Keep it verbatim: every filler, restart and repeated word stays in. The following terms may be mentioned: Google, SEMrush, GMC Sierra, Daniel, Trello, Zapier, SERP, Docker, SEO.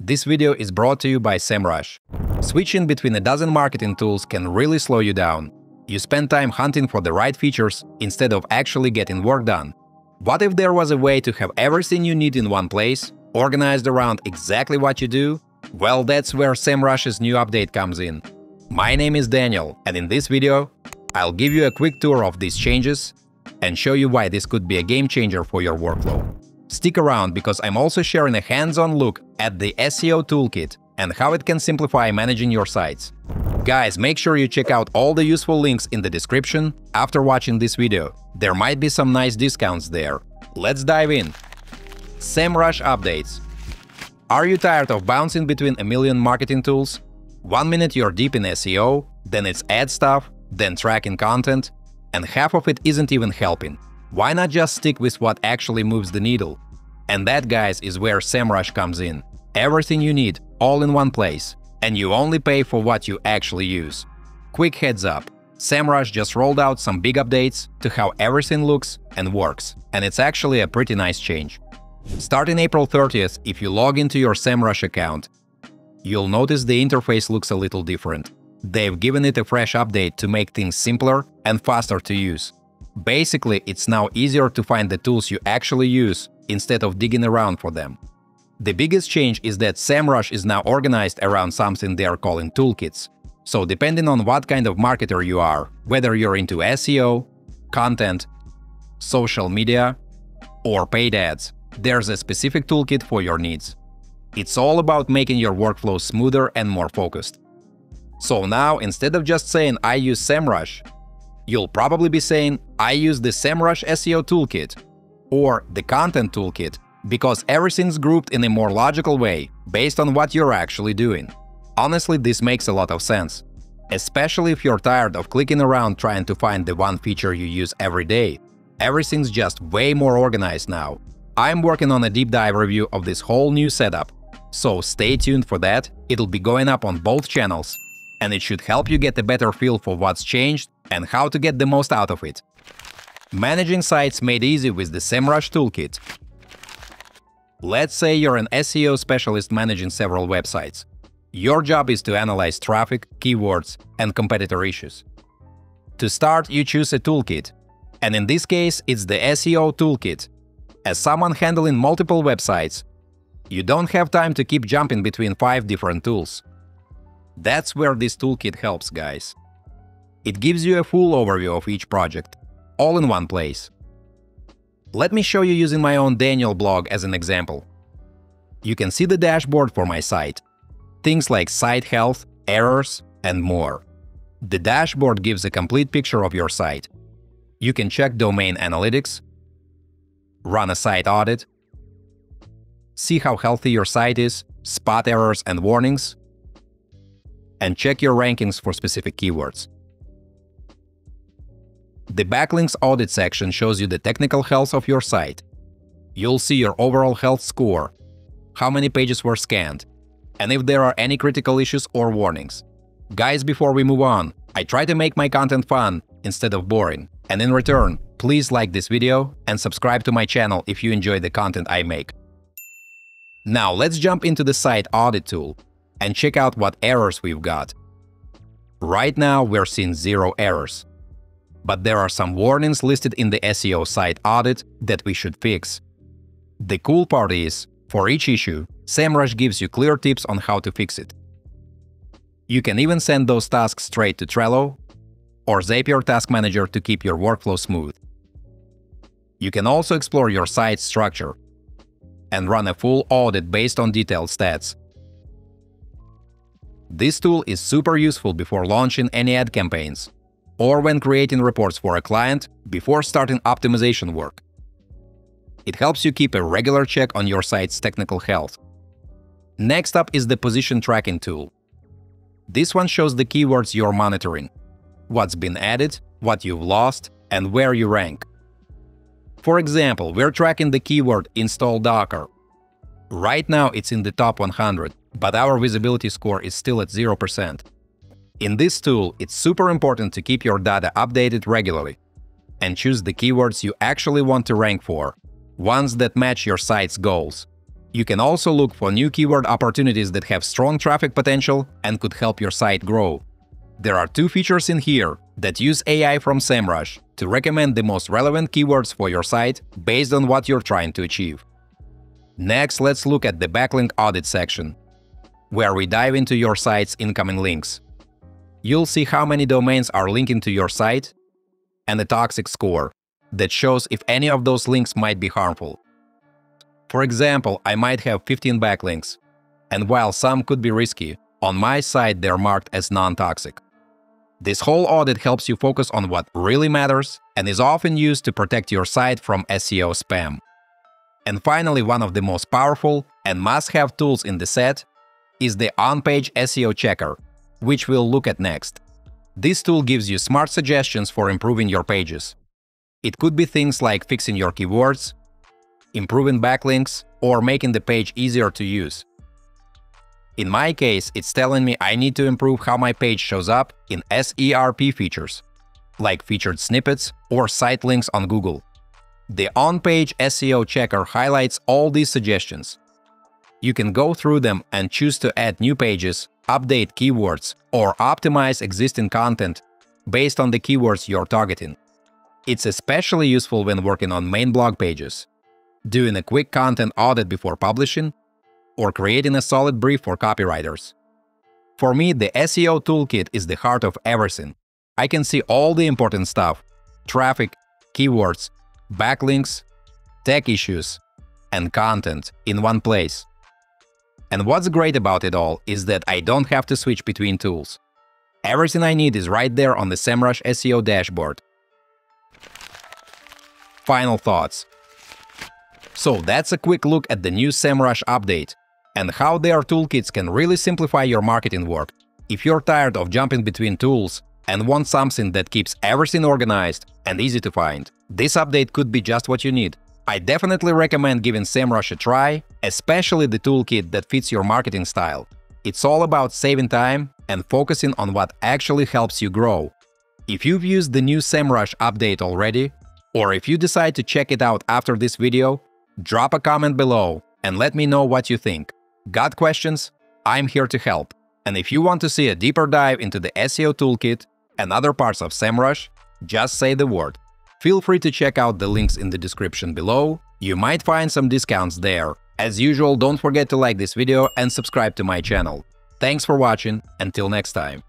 This video is brought to you by SEMrush. Switching between a dozen marketing tools can really slow you down. You spend time hunting for the right features instead of actually getting work done. What if there was a way to have everything you need in one place, organized around exactly what you do? Well, that's where SEMrush's new update comes in. My name is Daniel, and in this video, I'll give you a quick tour of these changes and show you why this could be a game changer for your workflow. Stick around, because I'm also sharing a hands-on look at the S E O toolkit and how it can simplify managing your sites. Guys, make sure you check out all the useful links in the description after watching this video. There might be some nice discounts there. Let's dive in. SEMrush updates. Are you tired of bouncing between a million marketing tools? One minute you're deep in S E O, then it's ad stuff, then tracking content, and half of it isn't even helping. Why not just stick with what actually moves the needle? And that, guys, is where SEMrush comes in. Everything you need, all in one place. And you only pay for what you actually use. Quick heads up, SEMrush just rolled out some big updates to how everything looks and works. And it's actually a pretty nice change. Starting April thirtieth, if you log into your SEMrush account, you'll notice the interface looks a little different. They've given it a fresh update to make things simpler and faster to use. Basically, it's now easier to find the tools you actually use instead of digging around for them. The biggest change is that SEMrush is now organized around something they are calling toolkits. So depending on what kind of marketer you are, whether you're into S E O, content, social media, or paid ads, there's a specific toolkit for your needs. It's all about making your workflow smoother and more focused. So now, instead of just saying, "I use SEMrush," you'll probably be saying, "I use the SEMrush S E O toolkit," or the content toolkit, because everything's grouped in a more logical way based on what you're actually doing. Honestly, this makes a lot of sense, especially if you're tired of clicking around trying to find the one feature you use every day. Everything's just way more organized now. I'm working on a deep dive review of this whole new setup, so stay tuned for that. It'll be going up on both channels, and it should help you get a better feel for what's changed and how to get the most out of it. Managing sites made easy with the SEMrush toolkit. Let's say you're an S E O specialist managing several websites. Your job is to analyze traffic, keywords, and competitor issues. To start, you choose a toolkit, and in this case, it's the S E O toolkit. As someone handling multiple websites, you don't have time to keep jumping between five different tools. That's where this toolkit helps, guys. It gives you a full overview of each project, all in one place. Let me show you using my own Daniel blog as an example. You can see the dashboard for my site, things like site health, errors, and more. The dashboard gives a complete picture of your site. You can check domain analytics, run a site audit, see how healthy your site is, spot errors and warnings, and check your rankings for specific keywords. The Backlinks Audit section shows you the technical health of your site. You'll see your overall health score, how many pages were scanned, and if there are any critical issues or warnings. Guys, before we move on, I try to make my content fun instead of boring. And in return, please like this video and subscribe to my channel if you enjoy the content I make. Now let's jump into the Site Audit tool and check out what errors we've got. Right now we're seeing zero errors. But there are some warnings listed in the S E O site audit that we should fix. The cool part is, for each issue, SEMrush gives you clear tips on how to fix it. You can even send those tasks straight to Trello or Zapier Task Manager to keep your workflow smooth. You can also explore your site's structure and run a full audit based on detailed stats. This tool is super useful before launching any ad campaigns, or when creating reports for a client before starting optimization work. It helps you keep a regular check on your site's technical health. Next up is the Position Tracking tool. This one shows the keywords you're monitoring, what's been added, what you've lost, and where you rank. For example, we're tracking the keyword Install Docker. Right now it's in the top one hundred, but our visibility score is still at zero percent. In this tool, it's super important to keep your data updated regularly and choose the keywords you actually want to rank for, ones that match your site's goals. You can also look for new keyword opportunities that have strong traffic potential and could help your site grow. There are two features in here that use A I from SEMrush to recommend the most relevant keywords for your site based on what you're trying to achieve. Next, let's look at the backlink audit section, where we dive into your site's incoming links. You'll see how many domains are linking to your site and a toxic score that shows if any of those links might be harmful. For example, I might have fifteen backlinks, and while some could be risky, on my site they're marked as non-toxic. This whole audit helps you focus on what really matters and is often used to protect your site from S E O spam. And finally, one of the most powerful and must-have tools in the set is the on-page S E O checker, which we'll look at next. This tool gives you smart suggestions for improving your pages. It could be things like fixing your keywords, improving backlinks, or making the page easier to use. In my case, it's telling me I need to improve how my page shows up in S E R P features, like featured snippets or site links on Google. The on-page S E O checker highlights all these suggestions. You can go through them and choose to add new pages, update keywords, or optimize existing content based on the keywords you're targeting. It's especially useful when working on main blog pages, doing a quick content audit before publishing, or creating a solid brief for copywriters. For me, the S E O toolkit is the heart of everything. I can see all the important stuff: traffic, keywords, backlinks, tech issues, and content in one place. And what's great about it all is that I don't have to switch between tools. Everything I need is right there on the SEMrush S E O dashboard. Final thoughts. So that's a quick look at the new SEMrush update and how their toolkits can really simplify your marketing work. If you're tired of jumping between tools and want something that keeps everything organized and easy to find, this update could be just what you need. I definitely recommend giving SEMrush a try, especially the toolkit that fits your marketing style. It's all about saving time and focusing on what actually helps you grow. If you've used the new SEMrush update already, or if you decide to check it out after this video, drop a comment below and let me know what you think. Got questions? I'm here to help. And if you want to see a deeper dive into the S E O toolkit and other parts of SEMrush, just say the word. Feel free to check out the links in the description below. You might find some discounts there. As usual, don't forget to like this video and subscribe to my channel. Thanks for watching. Until next time.